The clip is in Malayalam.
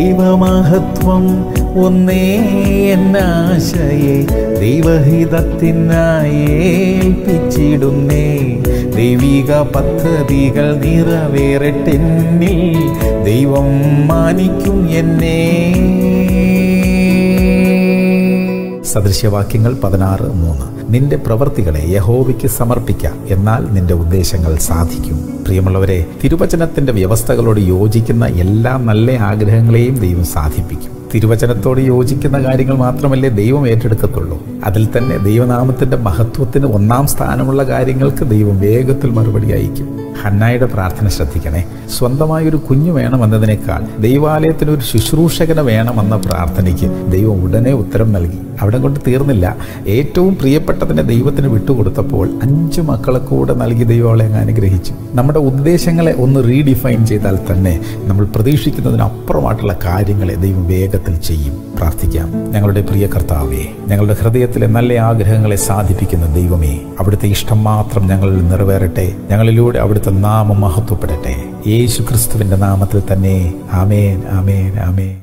ദൈവമഹത്വം ഒന്നേ എന്നാശയെ ദൈവഹിതത്തിനായി ഏൽപ്പിച്ചിടുന്നേ. ദൈവിക പദ്ധതികൾ നിറവേറട്ടെന്നിൽ ദൈവം മാനിക്കും എന്നെ. സദൃശ്യവാക്യങ്ങൾ 16:3. നിന്റെ പ്രവൃത്തികളെ യഹോവയ്ക്ക് സമർപ്പിക്കാം, എന്നാൽ നിന്റെ ഉദ്ദേശങ്ങൾ സാധിക്കും. പ്രിയമുള്ളവരെ, തിരുവചനത്തിന്റെ വ്യവസ്ഥകളോട് യോജിക്കുന്ന എല്ലാ നല്ല ആഗ്രഹങ്ങളെയും ദൈവം സാധിപ്പിക്കും. തിരുവചനത്തോട് യോജിക്കുന്ന കാര്യങ്ങൾ മാത്രമല്ലേ ദൈവം ഏറ്റെടുക്കത്തുള്ളൂ. അതിൽ തന്നെ ദൈവനാമത്തിന്റെ മഹത്വത്തിന് ഒന്നാം സ്ഥാനമുള്ള കാര്യങ്ങൾക്ക് ദൈവം വേഗത്തിൽ മറുപടി അയക്കും. ഹന്നായുടെ പ്രാർത്ഥന ശ്രദ്ധിക്കണേ. സ്വന്തമായൊരു കുഞ്ഞു വേണമെന്നതിനേക്കാൾ ദൈവാലയത്തിനൊരു ശുശ്രൂഷകനെ വേണമെന്ന പ്രാർത്ഥനയ്ക്ക് ദൈവം ഉടനെ ഉത്തരം നൽകി. അവിടെ കൊണ്ട് തീർന്നില്ല. ഏറ്റവും പ്രിയപ്പെട്ടതിനെ ദൈവത്തിന് വിട്ടുകൊടുത്തപ്പോൾ 5 മക്കളെ കൂടെ നൽകി ദൈവങ്ങളെ അനുഗ്രഹിച്ചു. നമ്മുടെ ഉദ്ദേശങ്ങളെ ഒന്ന് റീഡിഫൈൻ ചെയ്താൽ തന്നെ നമ്മൾ പ്രതീക്ഷിക്കുന്നതിനപ്പുറമായിട്ടുള്ള കാര്യങ്ങളെ ദൈവം വേഗത്തിൽ ചെയ്യും. പ്രാർത്ഥിക്കാം. ഞങ്ങളുടെ പ്രിയ കർത്താവേ, ഞങ്ങളുടെ ഹൃദയത്തിലെ നല്ല ആഗ്രഹങ്ങളെ സാധിപ്പിക്കുന്ന ദൈവമേ, അവിടുത്തെ ഇഷ്ടം മാത്രം ഞങ്ങളിൽ നിറവേറട്ടെ. ഞങ്ങളിലൂടെ അവിടുത്തെ നാമം മഹത്വപ്പെടട്ടെ. യേശു ക്രിസ്തുവിൻ്റെ നാമത്തിൽ തന്നെ. ആമേൻ, ആമേൻ, ആമേൻ.